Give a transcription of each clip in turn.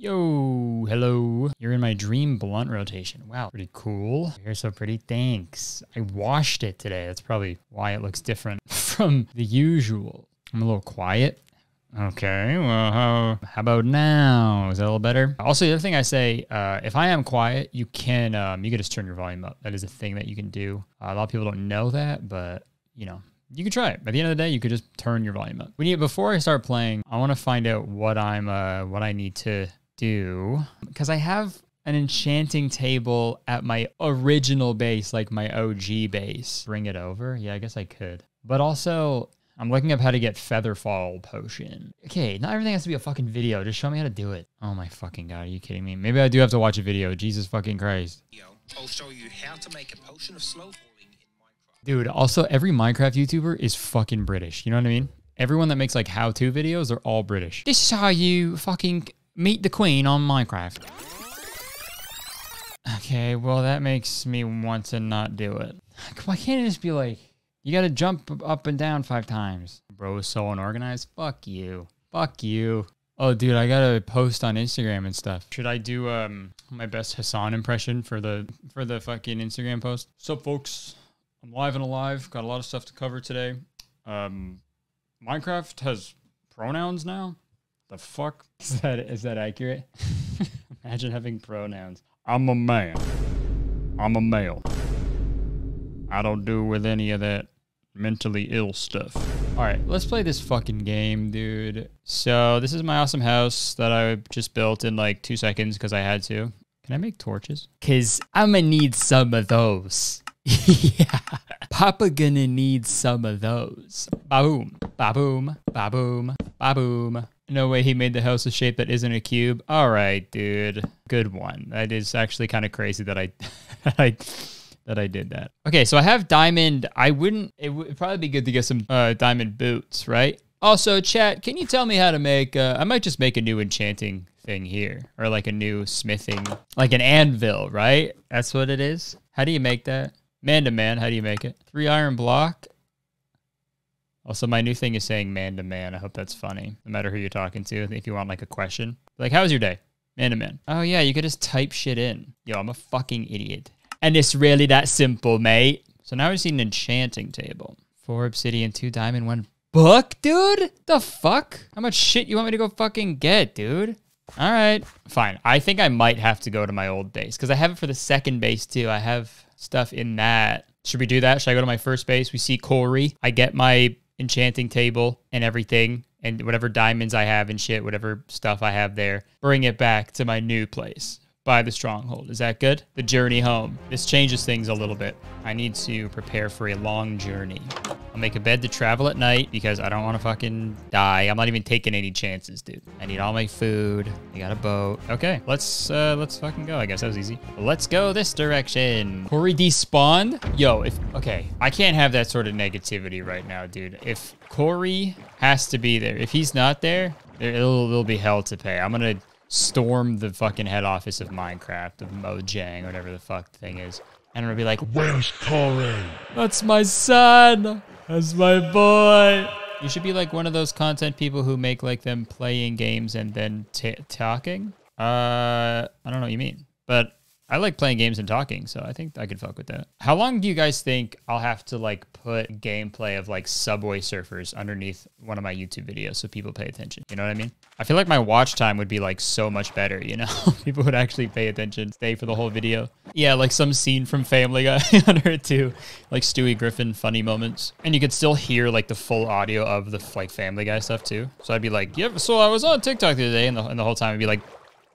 Yo, hello. You're in my dream blunt rotation. Wow, pretty cool. Your hair's so pretty, thanks. I washed it today. That's probably why it looks different from the usual. I'm a little quiet. Okay, well, how about now? Is that a little better? Also, the other thing I say, if I am quiet, you can just turn your volume up. That is a thing that you can do. A lot of people don't know that, but you know, you can try it. At the end of the day, you could just turn your volume up. Before I start playing, I want to find out what I need to do, because I have an enchanting table at my original base, like my OG base. Bring it over. Yeah, I guess I could. But also, I'm looking up how to get Featherfall potion. Okay, not everything has to be a fucking video. Just show me how to do it. Oh my fucking God, are you kidding me? Maybe I do have to watch a video. Jesus fucking Christ. Yo, I'll show you how to make a potion of slow falling in Minecraft. Dude, also every Minecraft YouTuber is fucking British. You know what I mean? Everyone that makes like how-to videos are all British. This is how you fucking meet the queen on Minecraft. Okay, well that makes me want to not do it. Why can't it just be like, you gotta jump up and down 5 times. Bro is so unorganized. Fuck you. Fuck you. Oh, dude, I gotta post on Instagram and stuff. Should I do my best Hassan impression for the fucking Instagram post? What's up, folks? I'm live and alive. Got a lot of stuff to cover today. Minecraft has pronouns now? The fuck? Is that accurate? Imagine having pronouns. I'm a man. I'm a male. I don't do with any of that mentally ill stuff. All right, let's play this fucking game, dude. So this is my awesome house that I just built in like 2 seconds because I had to. Can I make torches? Cause I'ma need some of those. Yeah. Papa gonna need some of those. Ba-boom, ba-boom, ba-boom, ba-boom. No way he made the house a shape that isn't a cube. All right, dude. Good one. That is actually kind of crazy that I did that. Okay, so I have diamond. It would probably be good to get some diamond boots, right? Also, chat, can you tell me how to make, I might just make a new enchanting thing here, or like a new smithing, like an anvil, right? That's what it is. How do you make that? Man to man, how do you make it? 3 iron block. Also, my new thing is saying man to man. I hope that's funny. No matter who you're talking to, if you want like a question. Like, how was your day? Man to man. Oh yeah, you could just type shit in. Yo, I'm a fucking idiot. And it's really that simple, mate. So now we see an enchanting table. 4 obsidian, 2 diamond, 1 book, dude? The fuck? How much shit you want me to go fucking get, dude? All right, fine. I think I might have to go to my old base because I have it for the second base too. I have stuff in that. Should we do that? Should I go to my first base? We see Corey. I get my enchanting table and everything and whatever diamonds I have and shit, whatever stuff I have there, bring it back to my new place. By the stronghold. Is that good? The journey home. This changes things a little bit. I need to prepare for a long journey. I'll make a bed to travel at night because I don't want to fucking die. I'm not even taking any chances, dude. I need all my food. I got a boat. Okay, let's fucking go. I guess that was easy. Let's go this direction. Corey despawned? Yo, okay. I can't have that sort of negativity right now, dude. If Corey has to be there, if he's not there, it'll be hell to pay. I'm gonna storm the fucking head office of Minecraft, of Mojang, whatever the fuck the thing is. And it'll be like, where's Corey? That's my son. That's my boy. You should be like one of those content people who make like them playing games and then talking. I don't know what you mean, but I like playing games and talking, so I think I could fuck with that. How long do you guys think I'll have to like put gameplay of like Subway Surfers underneath one of my YouTube videos so people pay attention? You know what I mean? I feel like my watch time would be like so much better, you know? People would actually pay attention, stay for the whole video. Yeah, like some scene from Family Guy under it too. Like Stewie Griffin funny moments. And you could still hear like the full audio of the like Family Guy stuff too. So I'd be like, yep, so I was on TikTok the other day and the whole time I'd be like,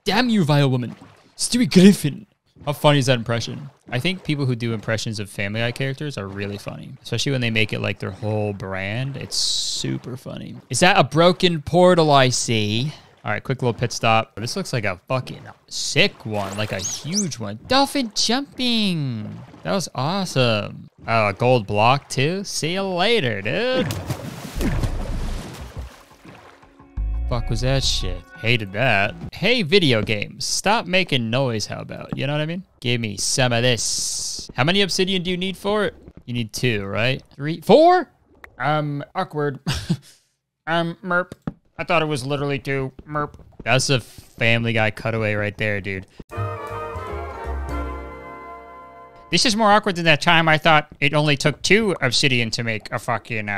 damn you, vile woman, Stewie Griffin. How funny is that impression? I think people who do impressions of Family Guy characters are really funny, especially when they make it like their whole brand. It's super funny. Is that a broken portal I see? All right, quick little pit stop. This looks like a fucking sick one, like a huge one. Dolphin jumping. That was awesome. Oh, a gold block too? See you later, dude. Fuck was that shit? Hated that. Hey, video games, stop making noise, how about? You know what I mean? Give me some of this. How many obsidian do you need for it? You need 2, right? 3, 4? Awkward. Merp. I thought it was literally 2. Merp. That's a Family Guy cutaway right there, dude. This is more awkward than that time I thought it only took 2 obsidian to make a fucking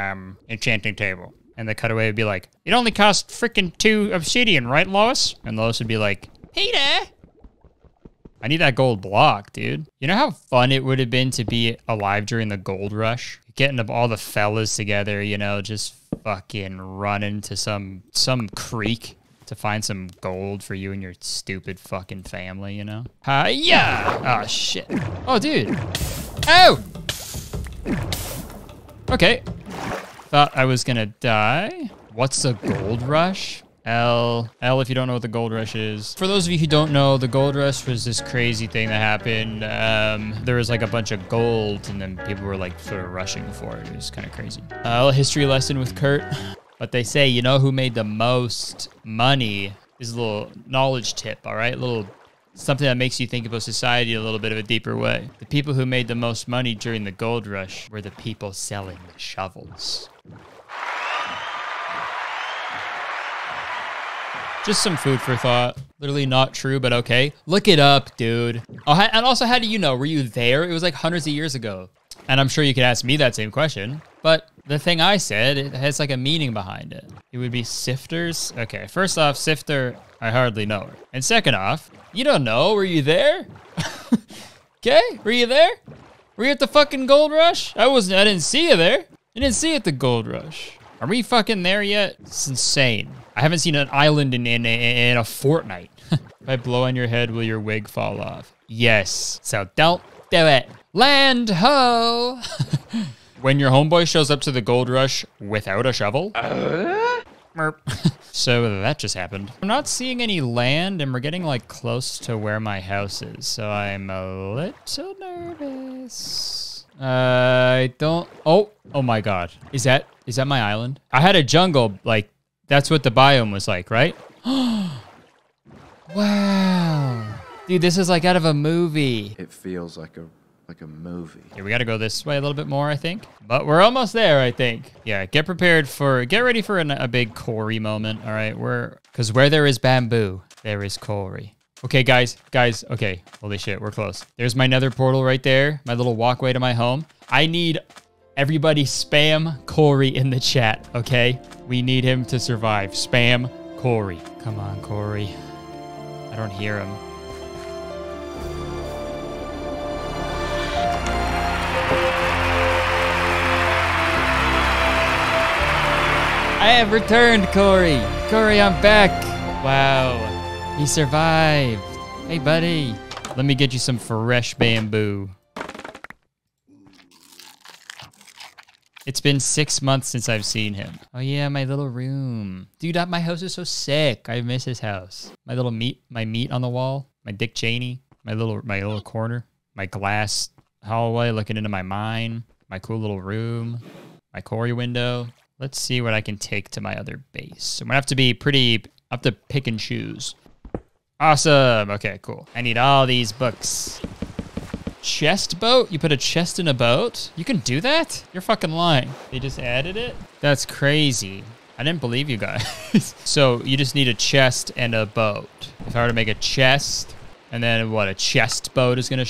enchanting table. And the cutaway would be like, it only cost freaking 2 obsidian, right, Lois? And Lois would be like, Peter! I need that gold block, dude. You know how fun it would have been to be alive during the gold rush? Getting all the fellas together, you know, just fucking running to some creek to find some gold for you and your stupid fucking family, you know? Yeah! Oh, shit. Oh, dude. Oh! Okay. Thought I was gonna die. What's a gold rush? L, if you don't know what the gold rush is. For those of you who don't know, the gold rush was this crazy thing that happened. There was like a bunch of gold and then people were like sort of rushing for it. It was kind of crazy. A history lesson with Kurt. But they say, you know who made the most money? This is a little knowledge tip, all right? A little something that makes you think about society a little bit of a deeper way. The people who made the most money during the gold rush were the people selling the shovels. Just some food for thought. Literally not true, but okay. Look it up, dude. Oh, and also, how do you know? Were you there? It was like hundreds of years ago. And I'm sure you could ask me that same question. But the thing I said, it has like a meaning behind it. It would be sifters. Okay, first off, sifter, I hardly know her. And second off, you don't know. Were you there? Okay, were you there? Were you at the fucking gold rush? I didn't see you there. I didn't see you at the gold rush. Are we fucking there yet? It's insane. I haven't seen an island in a fortnight. If I blow on your head, will your wig fall off? Yes. So don't do it. Land ho! When your homeboy shows up to the gold rush without a shovel. So that just happened. I'm not seeing any land and we're getting like close to where my house is. So I'm a little nervous. I don't, oh my God. Is that my island? I had a jungle, like, that's what the biome was like, right? Wow. Dude, this is like out of a movie. It feels like a movie. Okay, we gotta go this way a little bit more, I think. But we're almost there, I think. Yeah, get ready for a big Corey moment, all right? Because where there is bamboo, there is Corey. Okay, guys, okay. Holy shit, we're close. There's my nether portal right there, my little walkway to my home. I need everybody spam Corey in the chat, okay? We need him to survive. Spam Corey. Come on, Corey. I don't hear him. I have returned, Corey. Corey, I'm back. Wow. He survived. Hey, buddy. Let me get you some fresh bamboo. It's been 6 months since I've seen him. Oh yeah, my little room. Dude, my house is so sick. I miss his house. My meat on the wall, my Dick Cheney, my little corner, my glass hallway looking into my mine, my cool little room, my Corey window. Let's see what I can take to my other base. I'm gonna have to be pretty, I have to pick and choose. Awesome. Okay, cool. I need all these books. Chest boat? You put a chest in a boat? You can do that? You're fucking lying. They just added it? That's crazy. I didn't believe you guys. So you just need a chest and a boat. If I were to make a chest, and then what, a chest boat is gonna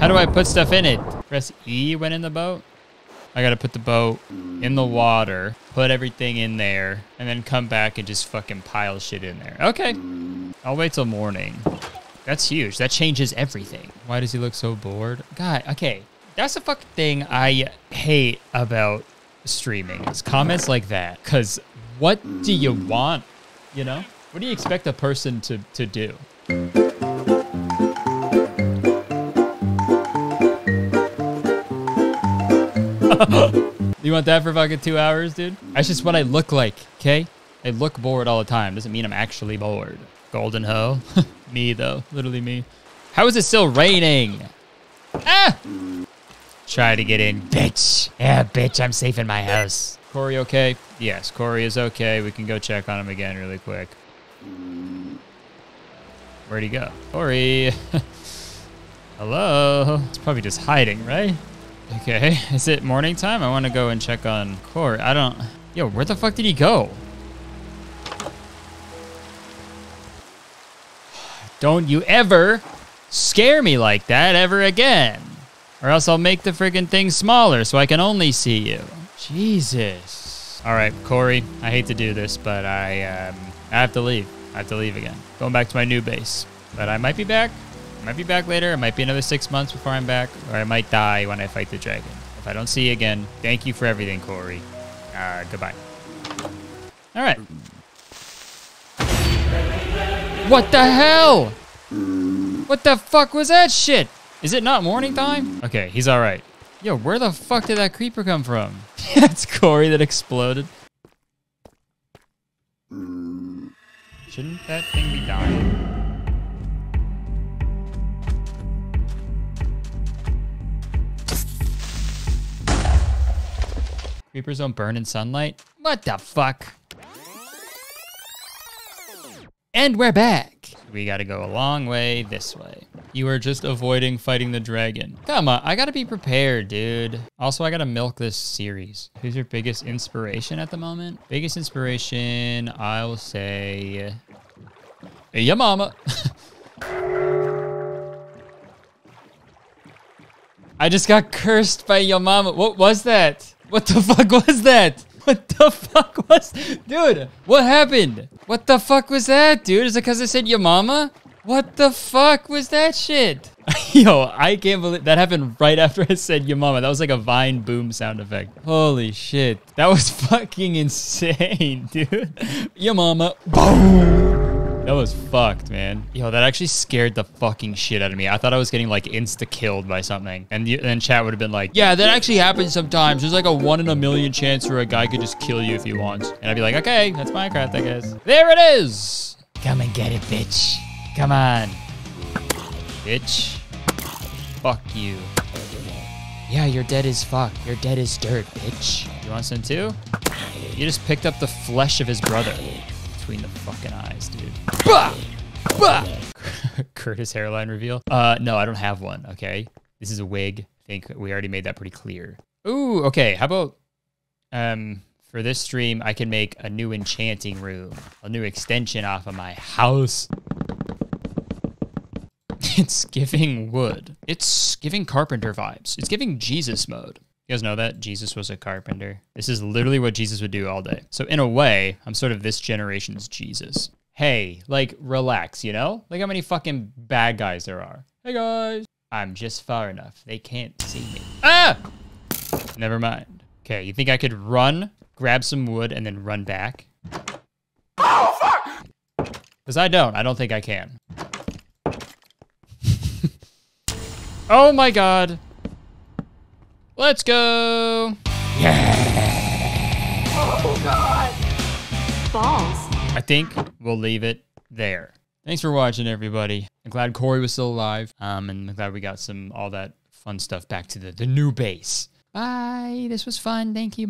How do I put stuff in it? Press E when in the boat? I gotta put the boat in the water, put everything in there, and then come back and just fucking pile shit in there. Okay, I'll wait till morning. That's huge, that changes everything. Why does he look so bored? God, okay, that's the fucking thing I hate about streaming, is comments like that. 'Cause what do you want, you know? What do you expect a person to do? You want that for fucking 2 hours, dude? That's just what I look like, okay? I look bored all the time. Doesn't mean I'm actually bored. Golden hoe. Me, though. Literally me. How is it still raining? Ah! Try to get in, bitch. Yeah, bitch, I'm safe in my house. Corey okay? Yes, Corey is okay. We can go check on him again really quick. Where'd he go? Corey. Hello? He's probably just hiding, right? Okay, is it morning time? I want to go and check on Corey. I don't... Yo, where the fuck did he go? Don't you ever scare me like that ever again. Or else I'll make the friggin' thing smaller so I can only see you. Jesus. All right, Corey, I hate to do this, but I have to leave. I have to leave again. Going back to my new base. But I might be back. I might be back later. It might be another 6 months before I'm back. Or I might die when I fight the dragon. If I don't see you again, thank you for everything, Corey. Goodbye. All right. What the hell? What the fuck was that shit? Is it not morning time? Okay, he's all right. Yo, where the fuck did that creeper come from? That's Corey that exploded. Shouldn't that thing be dying? Creepers don't burn in sunlight? What the fuck? And we're back. We gotta go a long way this way. You are just avoiding fighting the dragon. Come on, I gotta be prepared, dude. Also, I gotta milk this series. Who's your biggest inspiration at the moment? Biggest inspiration, I'll say... your mama. I just got cursed by your mama. What was that? What the fuck was that? What the fuck was... Dude, what happened? What the fuck was that, dude? Is it because I said your mama? What the fuck was that shit? Yo, I can't believe... That happened right after I said your mama. That was like a Vine boom sound effect. Holy shit. That was fucking insane, dude. Your mama. Boom! That was fucked, man. Yo, that actually scared the fucking shit out of me. I thought I was getting like insta-killed by something. And then chat would have been like, yeah, that actually happens sometimes. There's like a 1 in a million chance where a guy could just kill you if he wants. And I'd be like, okay, that's Minecraft, I guess. There it is! Come and get it, bitch. Come on, bitch. Fuck you. Yeah, you're dead as fuck. You're dead as dirt, bitch. You want some too? You just picked up the flesh of his brother between the fucking eyes, dude. Bah! Bah! Curtis hairline reveal. No, I don't have one, okay? This is a wig. I think we already made that pretty clear. Ooh, okay, how about, for this stream, I can make a new enchanting room, a new extension off of my house. It's giving wood. It's giving carpenter vibes. It's giving Jesus mode. You guys know that? Jesus was a carpenter. This is literally what Jesus would do all day. So in a way, I'm sort of this generation's Jesus. Hey, like, relax, you know? Look how many fucking bad guys there are. Hey, guys. I'm just far enough. They can't see me. Ah! Never mind. Okay, you think I could run, grab some wood, and then run back? Oh, fuck! Because I don't think I can. Oh my God. Let's go. Yeah. Oh God. Balls. I think we'll leave it there. Thanks for watching, everybody. I'm glad Corey was still alive. And I'm glad we got all that fun stuff back to the new base. Bye. This was fun. Thank you.